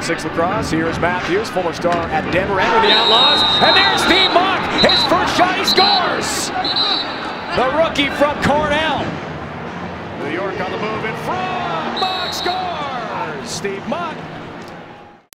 6 lacrosse. Here is Matthews, former star at Denver and with the Outlaws. And there's Steve Mock. His first shot, he scores. The rookie from Cornell. New York on the move in front.